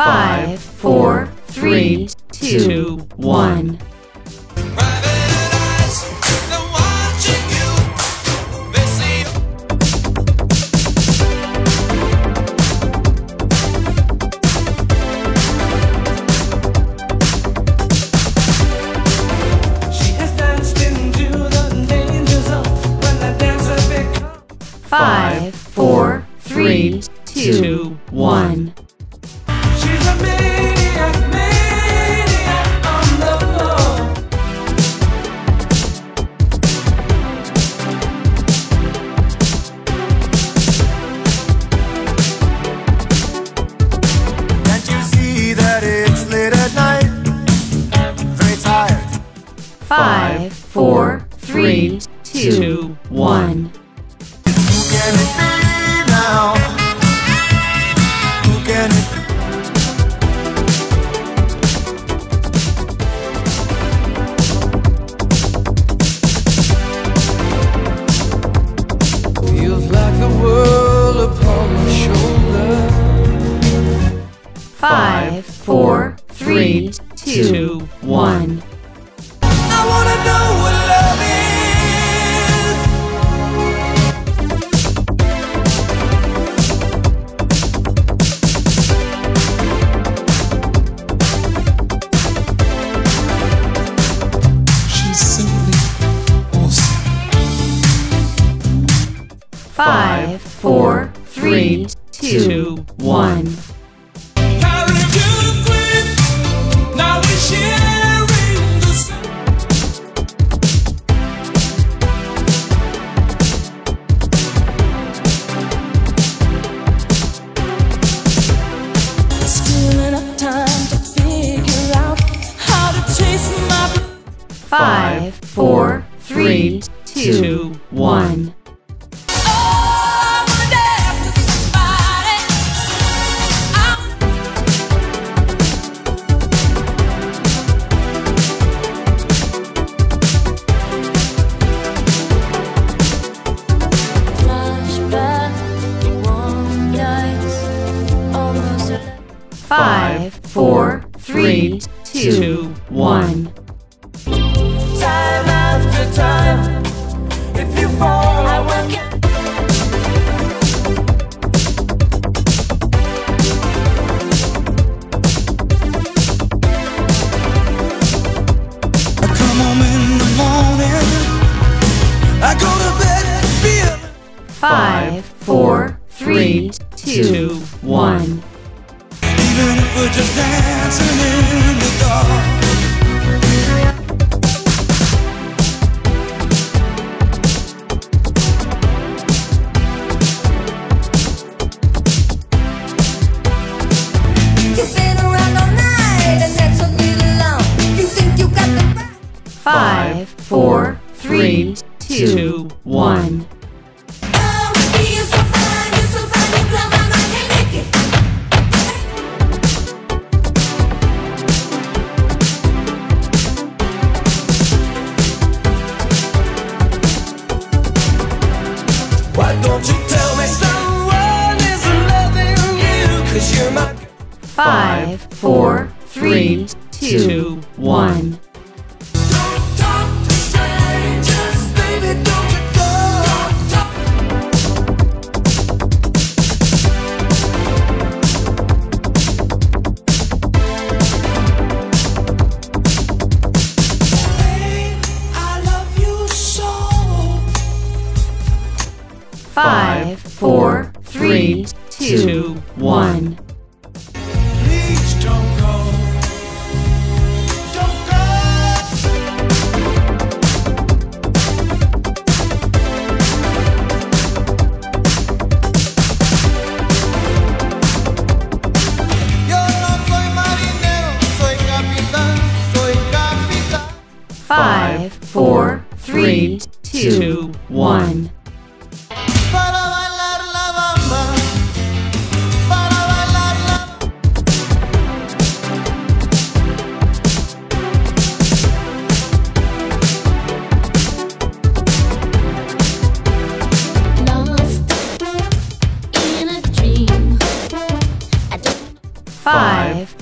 5, 4, 3, 2, 1.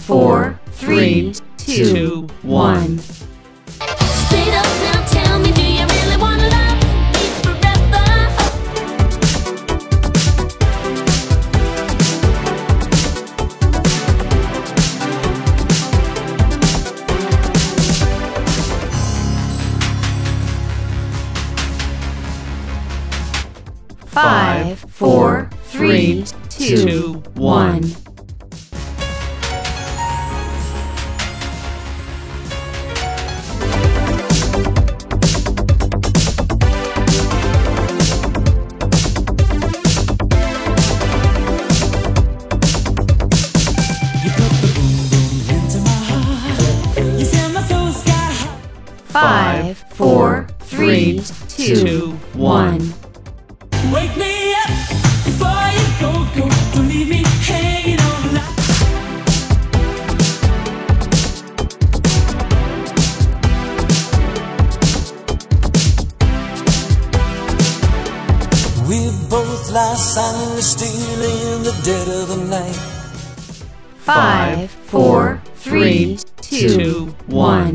4, 3, 2, 1. Split up now, tell me, do you really want to love me forever? 5, 4, 3, 2, 1.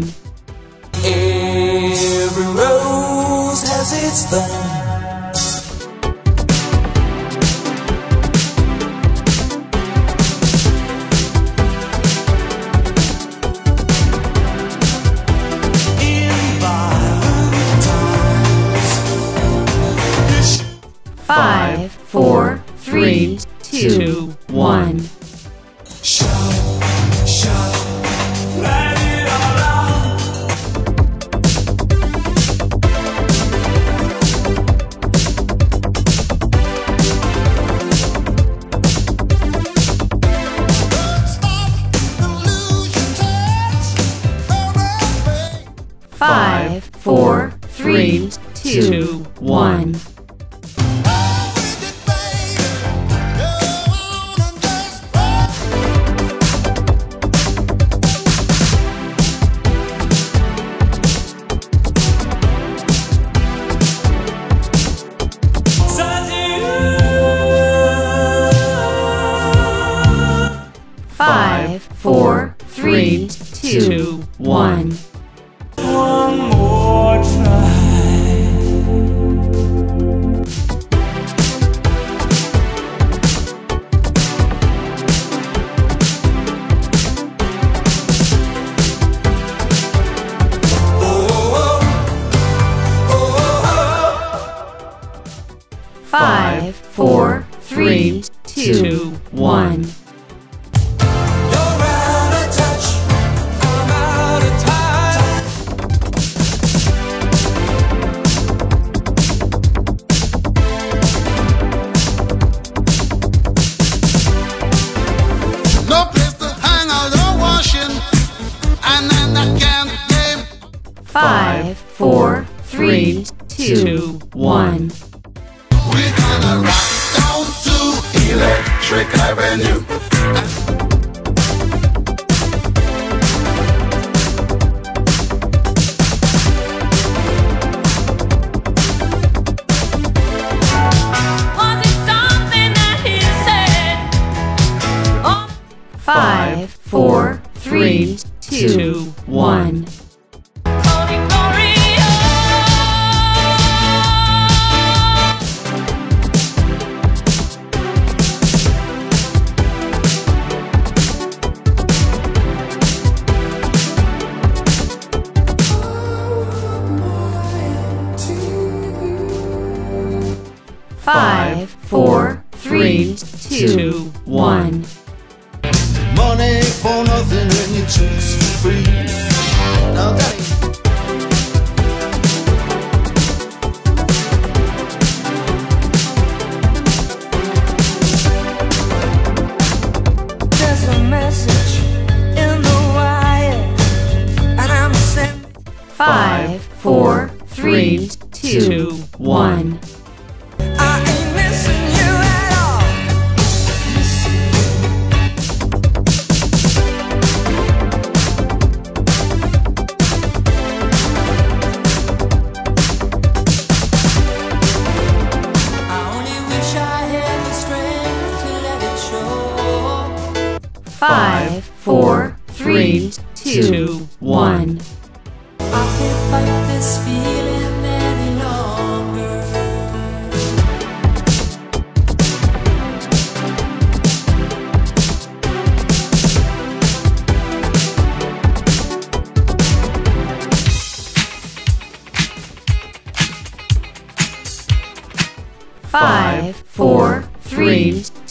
Five, four,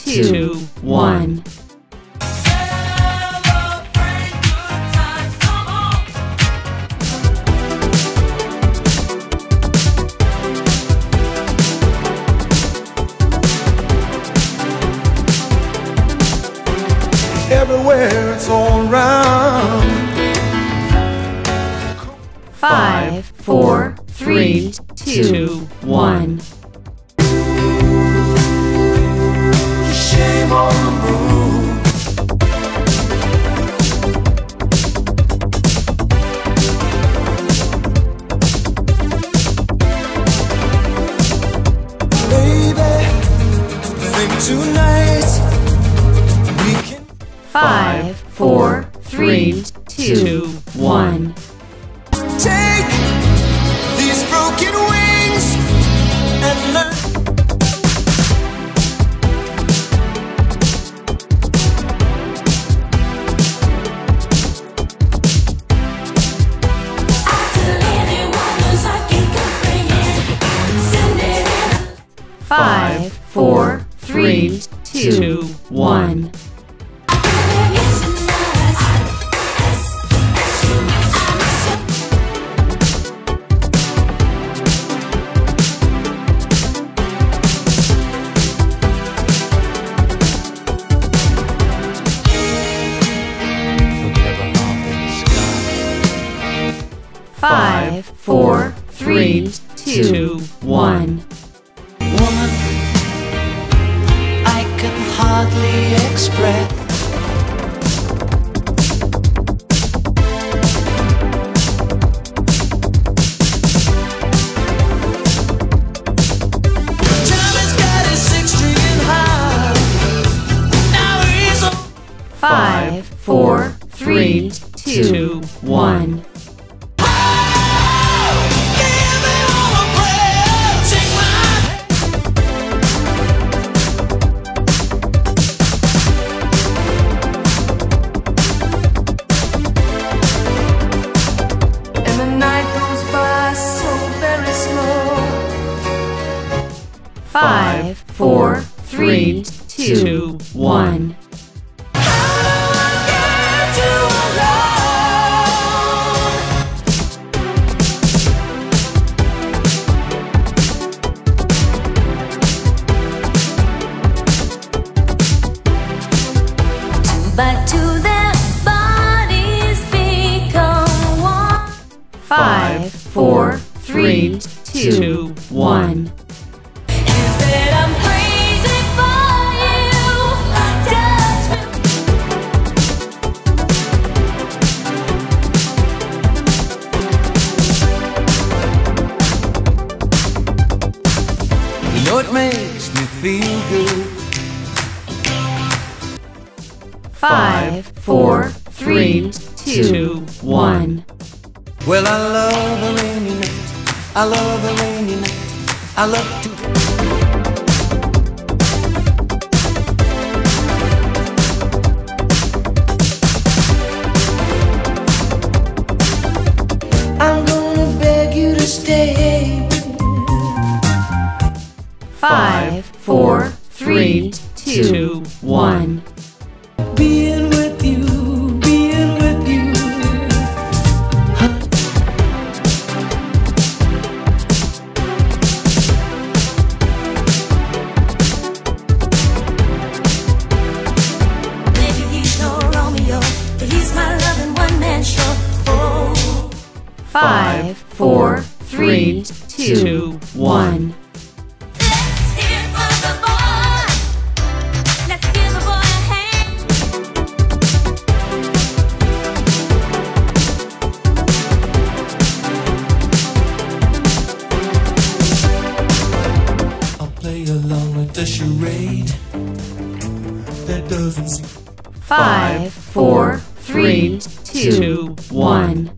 3, 2, 1. Everywhere, it's all around. 5, 4, 3, 2, 1. Shame on the moon. Baby, I think tonight. 5, 4, 3, 2, 1. Take these broken wings and learn. I can live in wonders, I can comprehend. Send it in. 5, 4, 3, 2, 1. Five, four, three, two, one. I can hardly express. Time has got its extreme high. Now it's on. 5, 4, 3, 2, 1. Five, four, three, two, one. But to their bodies become one. 5, 4, 3, 2, 1. It makes me feel good. 5, 4, 3, 2, 1. Well, I love the rainy night. I love the rainy night. I love to. I'm gonna beg you to stay. 5, 4, 3, 2, 1. Being with you, being with you. Maybe he's no Romeo, but he's my loving one-man show. Oh. 5, 4, 3, 2, 1. The charade that doesn't seem. 5, 4, 3, 2, 1. You know,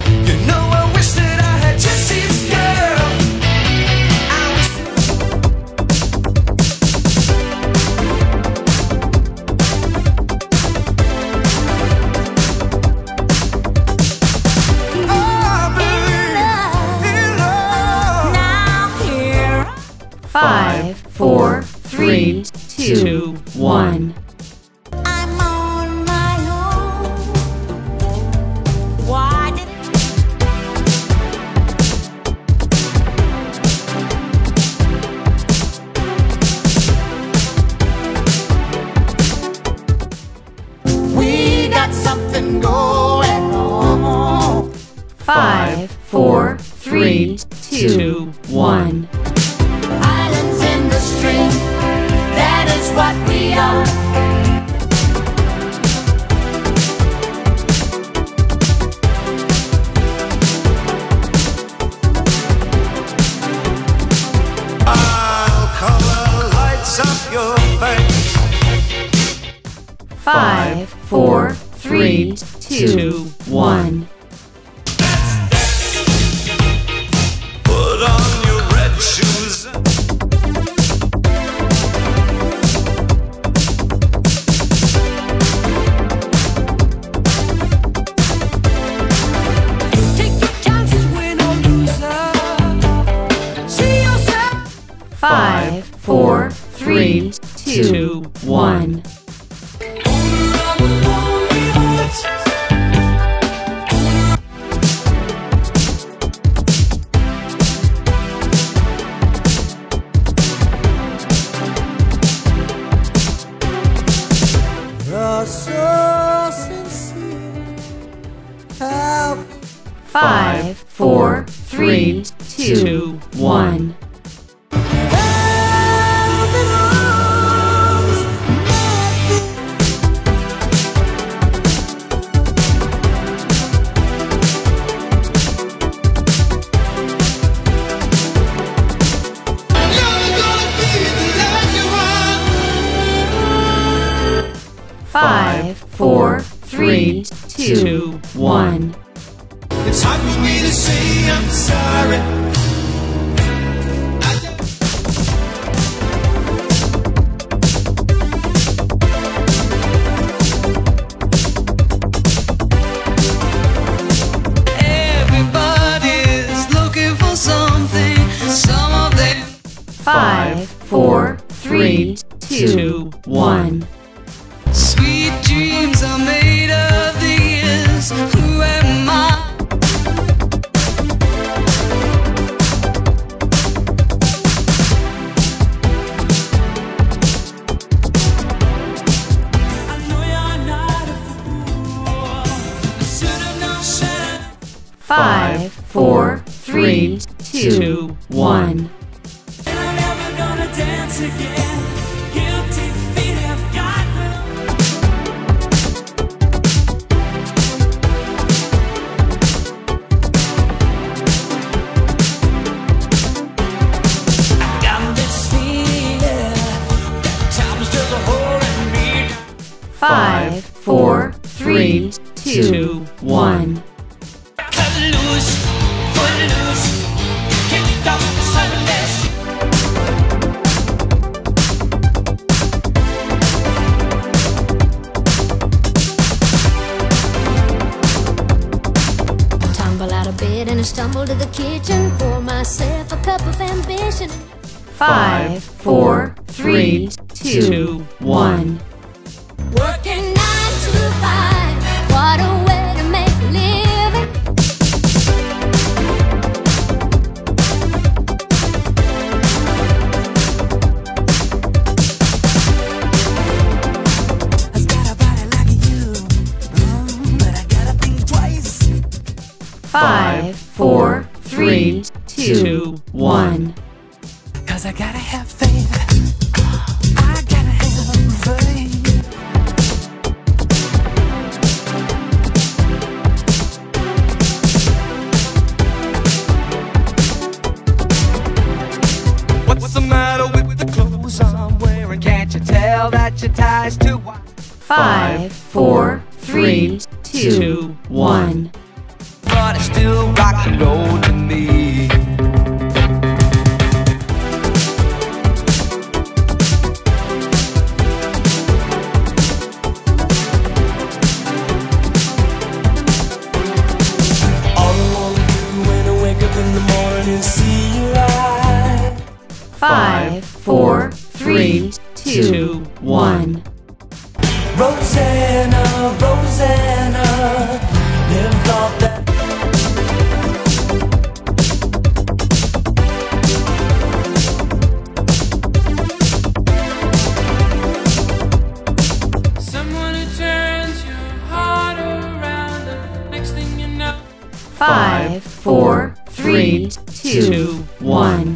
I wish that I had just seen this girl. I wish. Oh, in love. Now here. 5, 4, 3, 2, one. I'm on my own. Why did it? We got something going on. 5, 4, 3, 2, 1. Islands in the stream, that is what we are. I'll color lights up your face. 5, 4, 3, 2, 1. One. You're so sincere. Help. 5, 4, 3, 2, 1. One. It's hard for me to say I'm sorry. Everybody's looking for something, some of them. 5, 4, 3, 2, 1. Sweet dreams are made of these. Who am I? I know you're not a fool. I should have known better. 5, 4, 3, 2, 1. And I'm never gonna dance again. One. Cut loose, put loose, can't stop the sunless. Tumble out of bed and I stumble to the kitchen, pour myself a cup of ambition. 5, 4, 3, 2, 1. Working 9 to 5. What a way to make a living. I've got a body like you, but I gotta think twice. 5, 4, 3, 2, 1. 'Cause I gotta have faith. What's the matter with the clothes I'm wearing? Can't you tell that your tie's too wide? 5, 4, 3, 2, 1. But it's still rock and roll to me. All I want to do when I wake up in the morning is see you lie. 5, 4, 3, 2, 1. one. Rosanna, Rosanna, live off that. Someone who turns your heart around, the next thing you know. 5, 4, 3, 2, 1.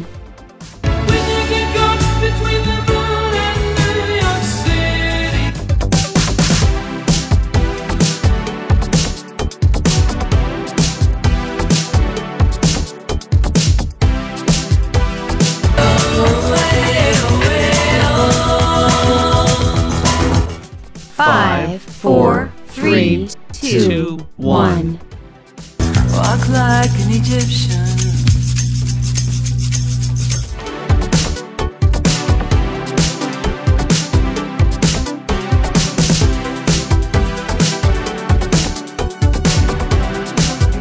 One. Walk like an Egyptian.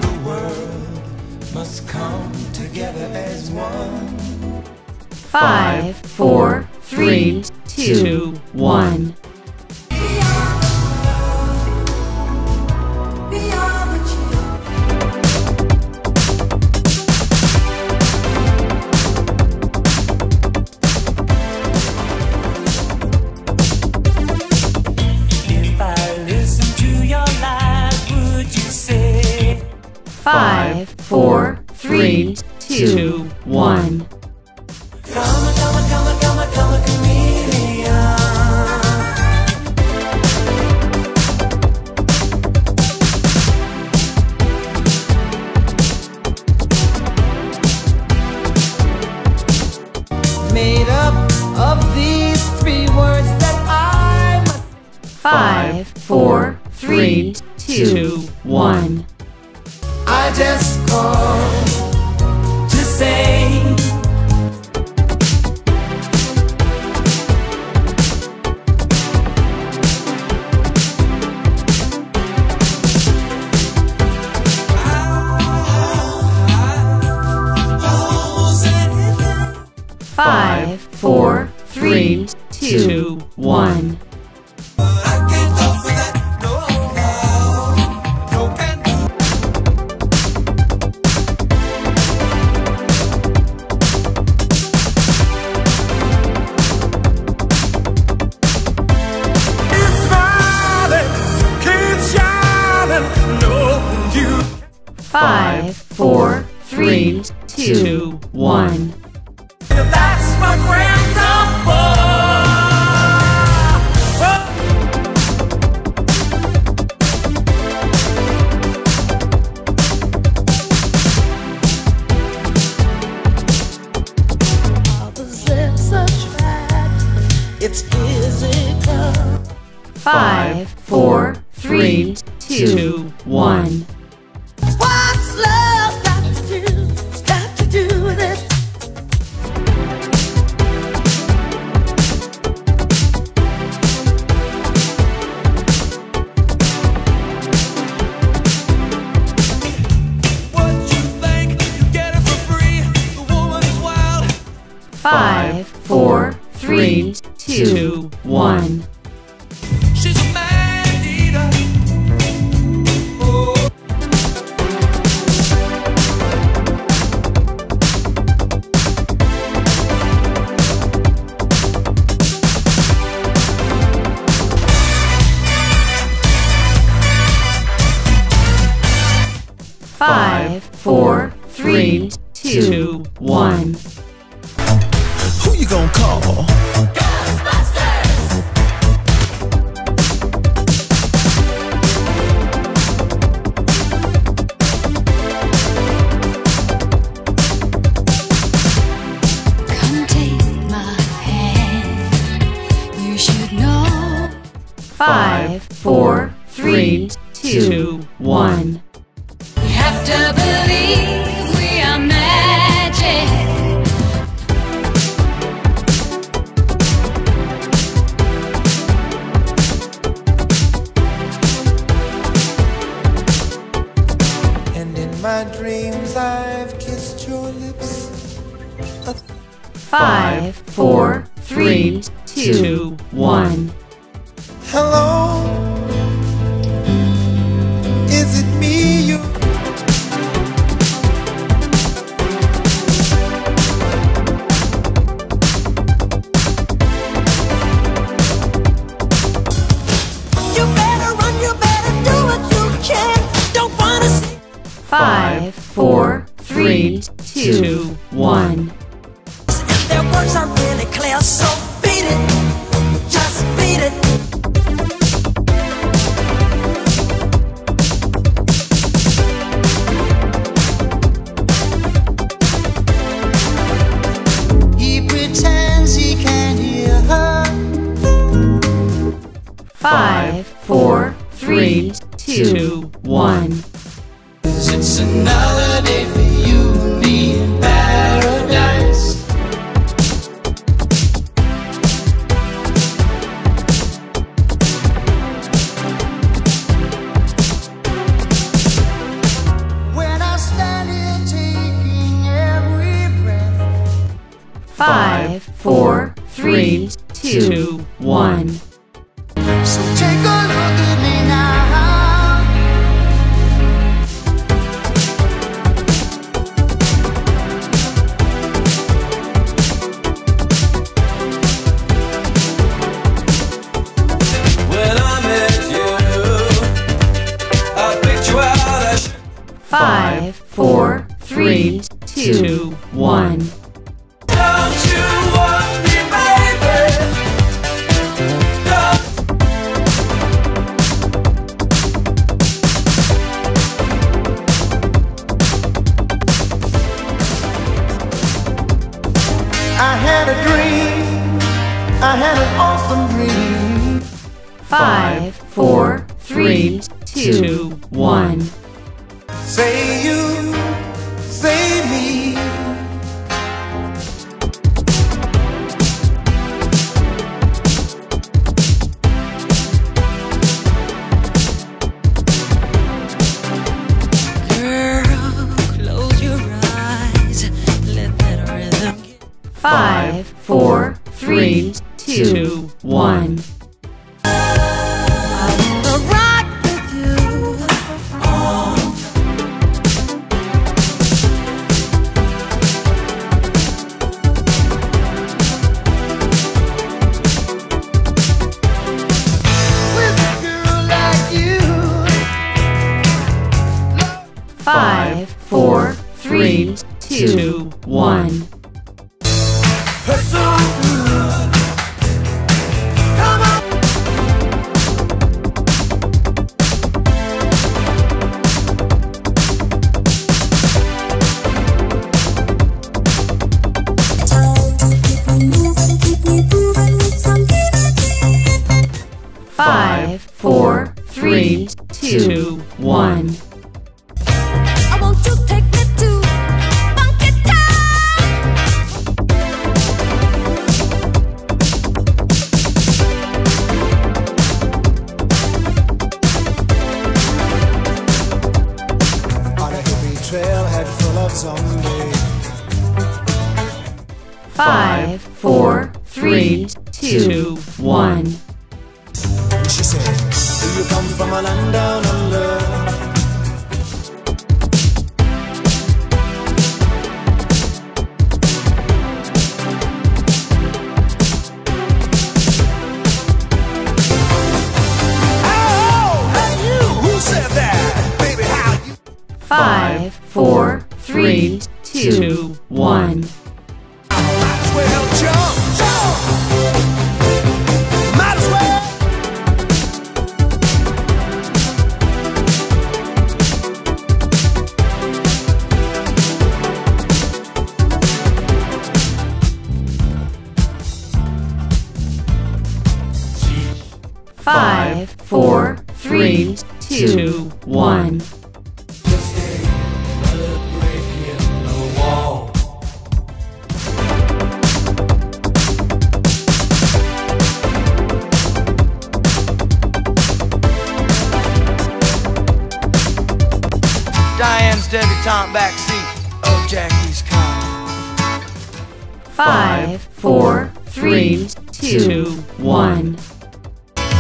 The world must come together as one. 5, 4, 3, 2, 1. One. Come a chameleon. Made up of these 3 words that I must. 5, 4, 3, 2, 1. I just called. One. I can't go for that, no, no, no. Keep smiling, keep shining, no, you. 5, 4, 3, 2, 1. That's what friends are for. It's physical. 5, 4, 3, 2, 1. What's love got to do with it? What you think, you get it for free. The woman is wild. 5, 4, 3, 2, 1. She's a man eater. Oh. Five, 4, 3, 2, 1. Who you gonna call? No. 5, 4, 3, 2, 1. We have to believe we are magic. And in my dreams I've kissed your lips. 5, 4, 3, 2, 1. hello? Is it me you? You better run, you better do what you can. Don't wanna see. 5, 4, 3, 2, 1. If their words are really clear, so beat it, just beat it. He pretends he can't hear her. 5, 4, 3, 2, 1. It's another day for you and me in paradise. When I stand here taking every breath. 5, 4, 3, 2, 1. So take a look at me now. One. Don't you want me, baby? Don't. I had a dream. I had an awesome dream. 5, 4, 3, 2, 1. Say you, say me.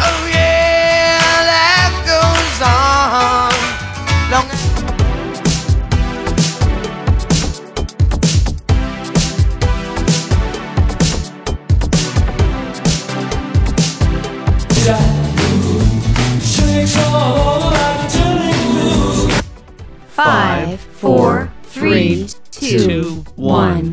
Oh yeah! 5, 4, 3, 2, 1. One.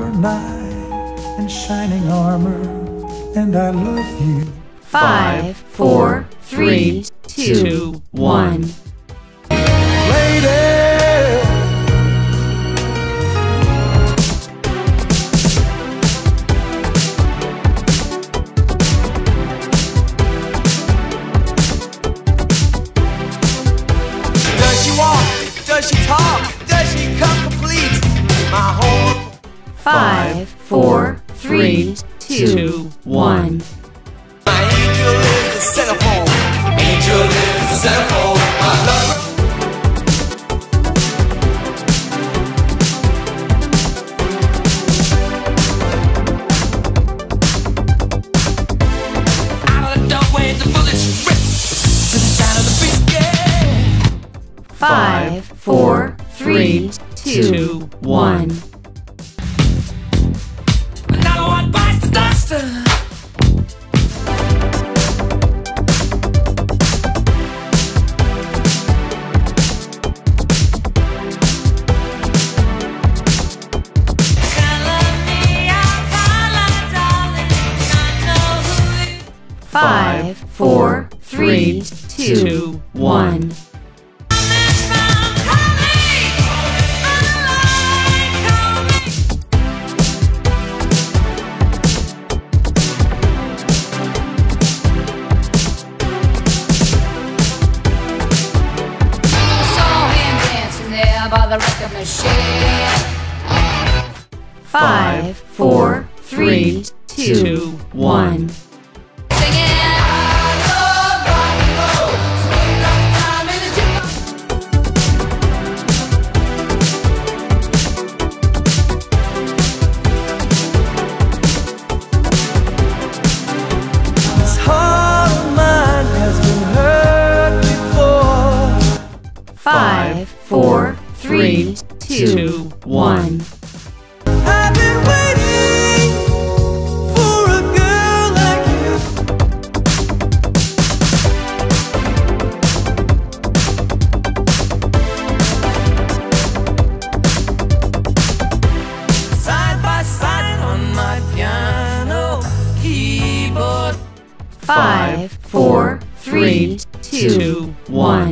you're knight in shining armor, and I love you. 5, 4, 3, 2, 1. Lady! Does she talk? Does she come complete? My whole 5, 4, 3, 2, 1. My angel is a centerfold. Angel is a centerfold. My love. Out of the doorway, the bullets rip to the sound of the beat. Yeah. 5, 4, 3, 2, 1. Another one bites the dust. I know who 5, 4, 3, 2, 1. By the record machine. 5, 4, 3, 2, 1. Singing, I love rock and roll. Spend all the time in the jungle. This heart of mine has been hurt before. 5, 4, 3, 2, 1. I've been waiting for a girl like you. Side by side on my piano keyboard. 5, 4, 3, 2, 1.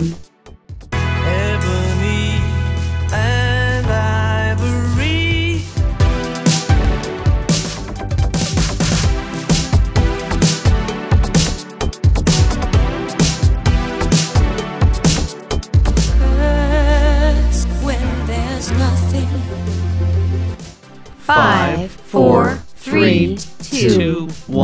Nothing. 5, 4, 3, 2, 1.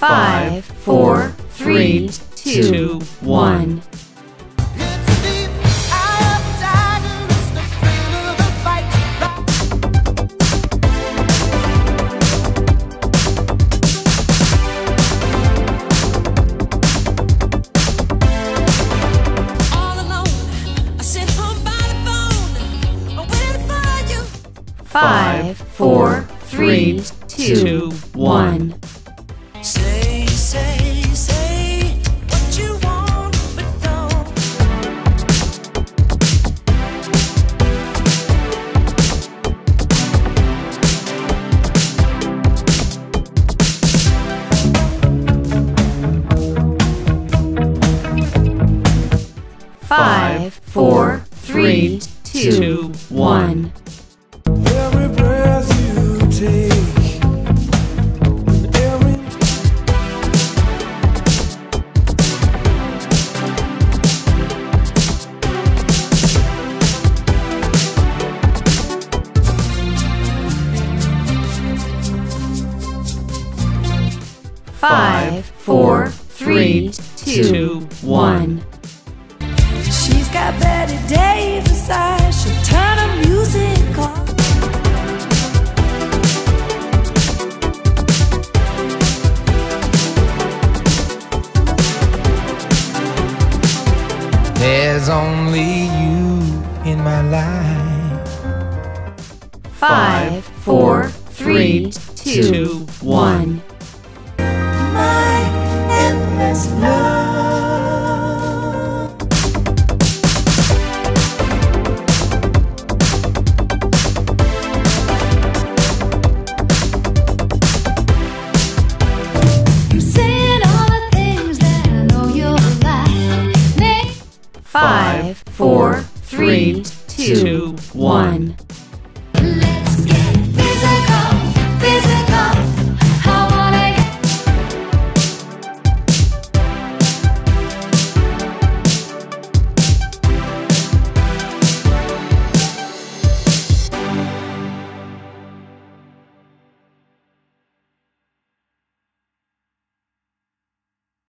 Five, 4, 3, 2, 1. All alone, I sit home by the phone, waiting for you. 5, 4, 3, 2, 1. Five, 4, 3, 2, 1. Every breath you take, and every Five, 4, 3, 2, 1. She's got Betty Davis eyes. She'll turn her music on. There's only you in my life. 5, 4, 3, 2, 1. My endless love.